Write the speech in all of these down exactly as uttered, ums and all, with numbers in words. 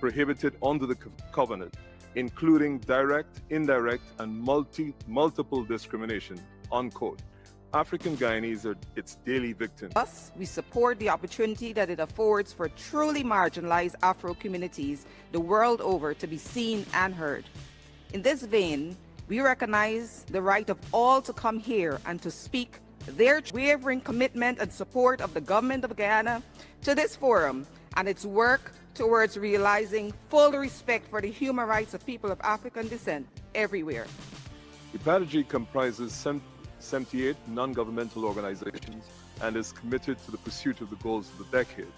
prohibited under the covenant, including direct, indirect, and multi, multiple discrimination, unquote. African Guyanese are its daily victims. Thus, we support the opportunity that it affords for truly marginalized Afro communities the world over to be seen and heard. In this vein, we recognize the right of all to come here and to speak their wavering commitment and support of the government of Guyana to this forum and its work towards realizing full respect for the human rights of people of African descent everywhere. I P A D G comprises seventy-eight non-governmental organizations and is committed to the pursuit of the goals of the decade.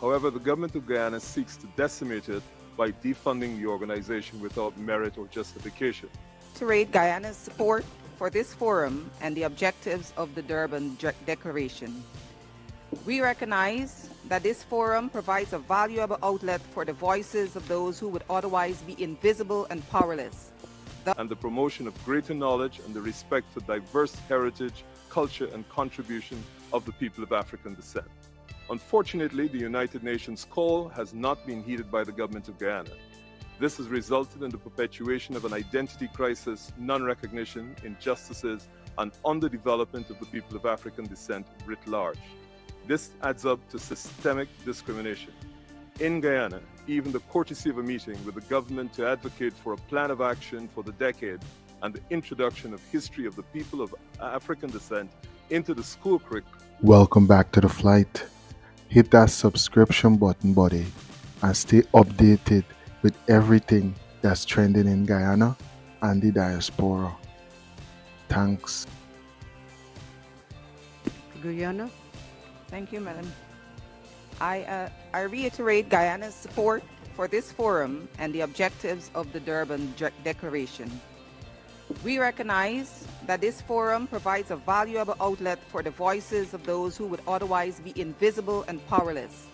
However, the government of Guyana seeks to decimate it by defunding the organization without merit or justification. To reiterate Guyana's support for this forum and the objectives of the Durban Declaration. We recognize that this forum provides a valuable outlet for the voices of those who would otherwise be invisible and powerless. And the promotion of greater knowledge and the respect for diverse heritage, culture, and contribution of the people of African descent. Unfortunately, the United Nations call has not been heeded by the government of Guyana. This has resulted in the perpetuation of an identity crisis, non-recognition, injustices, and underdevelopment of the people of African descent writ large. This adds up to systemic discrimination. In Guyana, even the courtesy of a meeting with the government to advocate for a plan of action for the decade and the introduction of history of the people of African descent into the school curriculum. Welcome back to The Flight. Hit that subscription button, buddy, and stay updated with everything that's trending in Guyana and the diaspora. Thanks. Guyana. Thank you, madam. I, uh, I reiterate Guyana's support for this forum and the objectives of the Durban Declaration. We recognize that this forum provides a valuable outlet for the voices of those who would otherwise be invisible and powerless.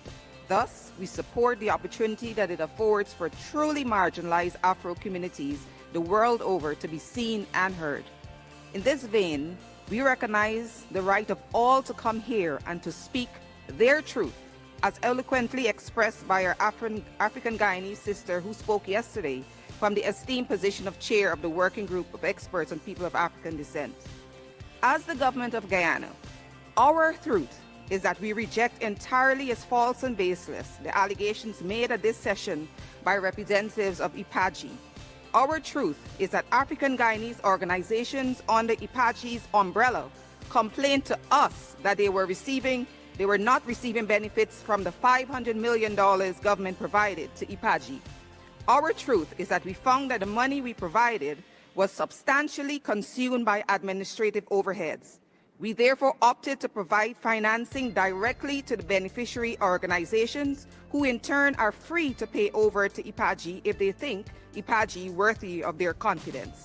Thus, we support the opportunity that it affords for truly marginalized Afro communities the world over to be seen and heard. In this vein, we recognize the right of all to come here and to speak their truth, as eloquently expressed by our Afri African Guyanese sister who spoke yesterday from the esteemed position of chair of the Working Group of Experts on People of African Descent. As the government of Guyana, our truth is that we reject entirely as false and baseless the allegations made at this session by representatives of I P A G I. Our truth is that African Guyanese organizations under I P A G I's umbrella complained to us that they were receiving They were not receiving benefits from the five hundred million dollars government provided to I P A G I. Our truth is that we found that the money we provided was substantially consumed by administrative overheads. We therefore opted to provide financing directly to the beneficiary organizations, who in turn are free to pay over to I P A G I if they think I P A G I worthy of their confidence.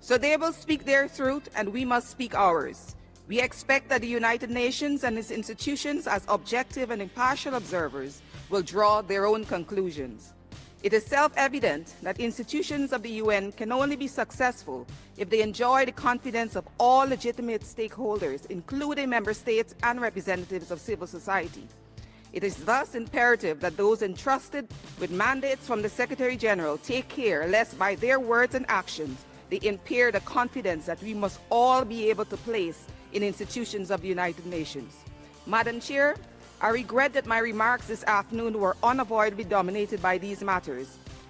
So they will speak their truth and we must speak ours. We expect that the United Nations and its institutions, as objective and impartial observers, will draw their own conclusions. It is self-evident that institutions of the U N can only be successful if they enjoy the confidence of all legitimate stakeholders, including member states and representatives of civil society. It is thus imperative that those entrusted with mandates from the Secretary General take care lest by their words and actions they impair the confidence that we must all be able to place in institutions of the United Nations. Madam Chair, I regret that my remarks this afternoon were unavoidably dominated by these matters.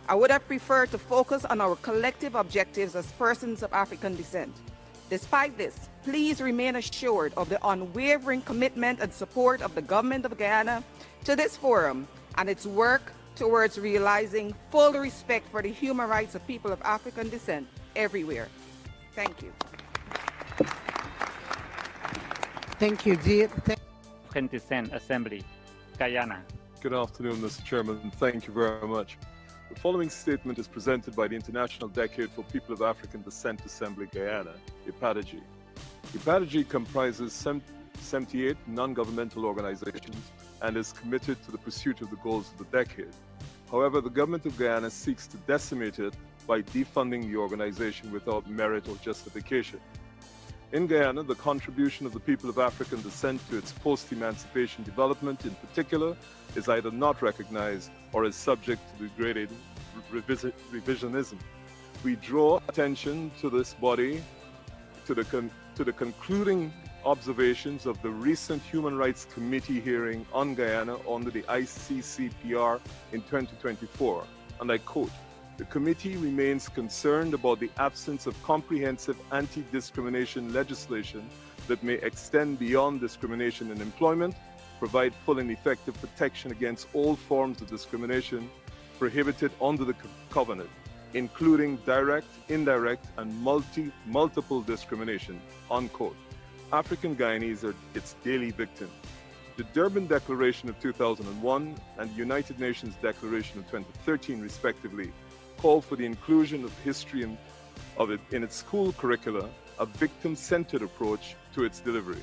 I would have preferred to focus on our collective objectives as persons of African descent. Despite this, please remain assured of the unwavering commitment and support of the government of Guyana to this forum and its work towards realizing full respect for the human rights of people of African descent everywhere. Thank you. Thank you, dear. African Descent Assembly, Guyana. Good afternoon, Mister Chairman. Thank you very much. The following statement is presented by the International Decade for People of African Descent Assembly, Guyana, I P A D G I. I P A D G I comprises seventy-eight non-governmental organizations and is committed to the pursuit of the goals of the decade. However, the government of Guyana seeks to decimate it by defunding the organization without merit or justification. In Guyana, the contribution of the people of African descent to its post-emancipation development in particular is either not recognized or is subject to degraded revisionism. We draw attention to this body, to the, con to the concluding observations of the recent Human Rights Committee hearing on Guyana under the I C C P R in twenty twenty-four, and I quote, "The committee remains concerned about the absence of comprehensive anti-discrimination legislation that may extend beyond discrimination in employment, provide full and effective protection against all forms of discrimination prohibited under the covenant, including direct, indirect, and multi, multiple discrimination," unquote. African Guyanese are its daily victim. The Durban Declaration of two thousand one and the United Nations Declaration of twenty thirteen, respectively, call for the inclusion of history in, of it, in its school curricula, a victim-centered approach to its delivery.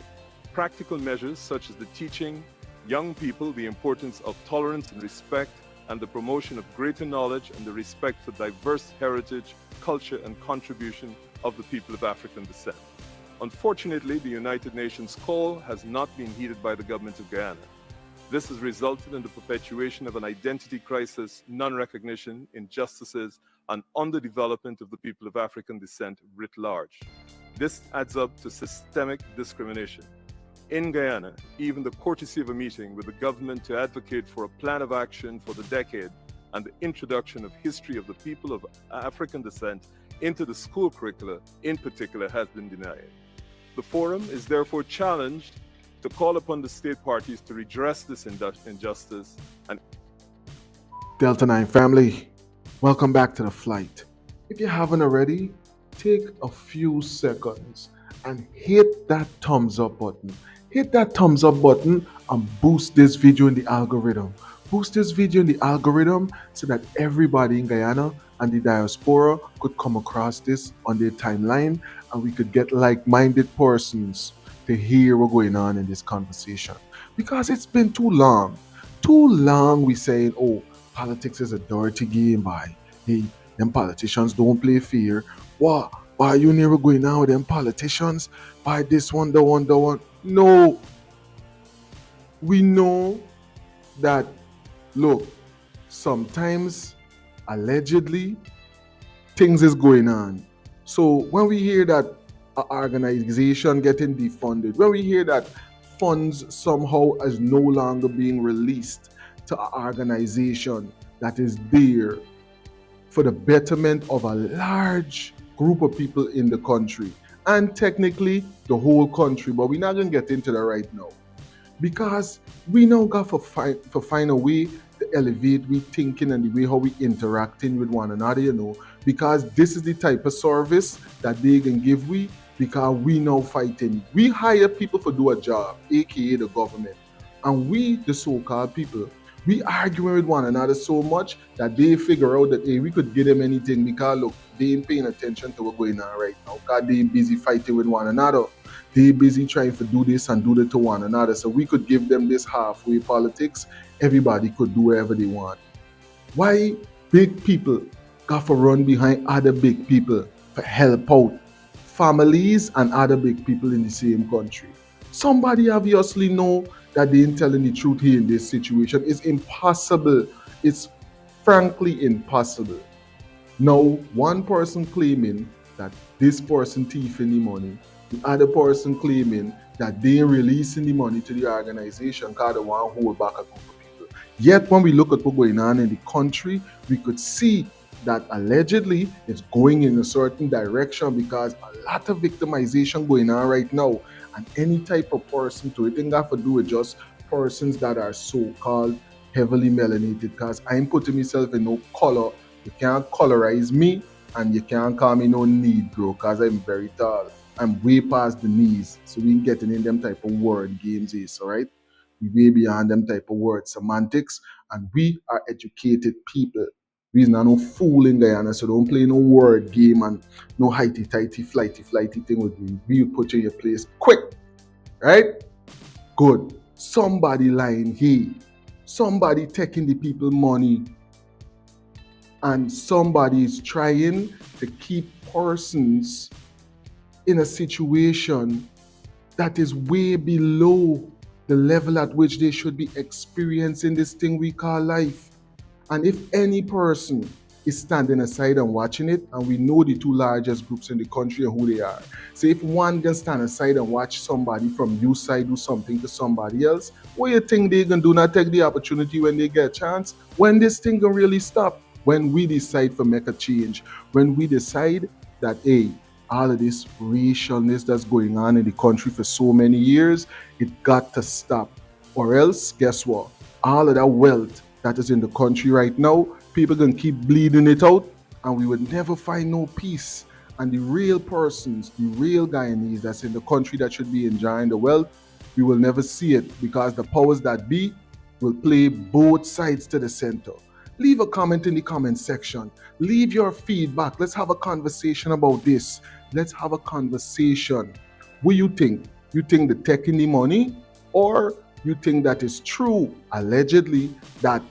Practical measures such as the teaching young people the importance of tolerance and respect, and the promotion of greater knowledge and the respect for diverse heritage, culture, and contribution of the people of African descent. Unfortunately, the United Nations call has not been heeded by the government of Guyana. This has resulted in the perpetuation of an identity crisis, non-recognition, injustices, and underdevelopment of the people of African descent writ large. This adds up to systemic discrimination. In Guyana, even the courtesy of a meeting with the government to advocate for a plan of action for the decade and the introduction of history of the people of African descent into the school curricula in particular has been denied. The forum is therefore challenged to call upon the state parties to redress this injustice. And Delta nine family, welcome back to The Flight. If you haven't already, take a few seconds and hit that thumbs up button. Hit that thumbs up button and boost this video in the algorithm. Boost this video in the algorithm so that everybody in Guyana and the diaspora could come across this on their timeline, and we could get like-minded persons to hear what's going on in this conversation, because it's been too long too long we saying, oh, politics is a dirty game, by hey, them politicians don't play fair. What? Why you never going now with them politicians? By this one, the one, the one. No, we know that, look, sometimes allegedly things is going on. So when we hear that an organization getting defunded, when we hear that funds somehow is no longer being released to an organization that is there for the betterment of a large group of people in the country, and technically the whole country, but we're not going to get into that right now, because we now got to find, for find a way to elevate we thinking and the way how we interacting with one another, you know, because this is the type of service that they can give we, because we now fighting. We hire people for do a job, aka the government, and we, the so-called people, we arguing with one another so much that they figure out that, hey, we could give them anything, because look, they ain't paying attention to what's going on right now, because they ain't busy fighting with one another. They busy trying to do this and do that to one another. So we could give them this halfway politics. Everybody could do whatever they want. Why big people got to run behind other big people for help out families and other big people in the same country? Somebody obviously know that they ain't telling the truth here in this situation. It's impossible. It's frankly impossible. Now, one person claiming that this person thieving the money, the other person claiming that they releasing the money to the organization because they want to hold back a group of people. Yet, when we look at what's going on in the country, we could see that allegedly it's going in a certain direction, because a lot of victimization going on right now, and any type of person to it ain't got to do with just persons that are so-called heavily melanated, because I'm putting myself in no color. You can't colorize me, and you can't call me no Negro, because I'm very tall. I'm way past the knees, so we ain't getting in them type of word games, is all right? We way beyond them type of word semantics, and we are educated people. We's not no fool in Guyana, so don't play no word game and no highty-tighty, flighty-flighty thing with me. We'll put you in your place quick, right? Good. Somebody lying here. Somebody taking the people money. And somebody is trying to keep persons in a situation that is way below the level at which they should be experiencing this thing we call life. And if any person is standing aside and watching it, and we know the two largest groups in the country and who they are. So if one can stand aside and watch somebody from your side do something to somebody else, what do you think they can do? Not take the opportunity when they get a chance? When this thing can really stop? When we decide to make a change? When we decide that, hey, all of this racialness that's going on in the country for so many years, it got to stop. Or else, guess what? All of that wealth that is in the country right now, people can keep bleeding it out, and we would never find no peace. And the real persons, the real Guyanese that's in the country that should be enjoying the wealth, we will never see it because the powers that be will play both sides to the center. Leave a comment in the comment section. Leave your feedback. Let's have a conversation about this. Let's have a conversation. What do you think? You think the tech in the money, or you think that is true, allegedly, that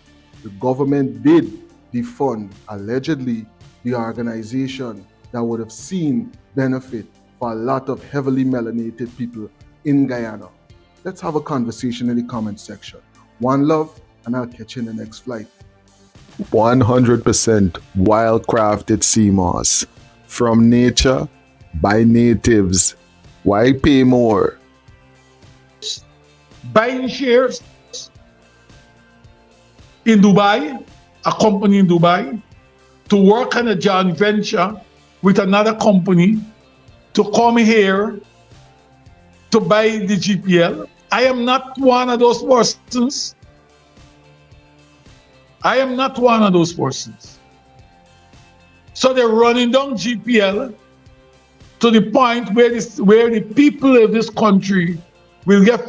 the government did defund, allegedly, the organization that would have seen benefit for a lot of heavily melanated people in Guyana? Let's have a conversation in the comment section. One love, and I'll catch you in the next flight. one hundred percent wildcrafted sea moss. From nature, by natives. Why pay more? Buying shares in Dubai, a company in Dubai, to work on a joint venture with another company, to come here to buy the G P L. I am not one of those persons. I am not one of those persons. So they're running down G P L to the point where, this, where the people of this country will get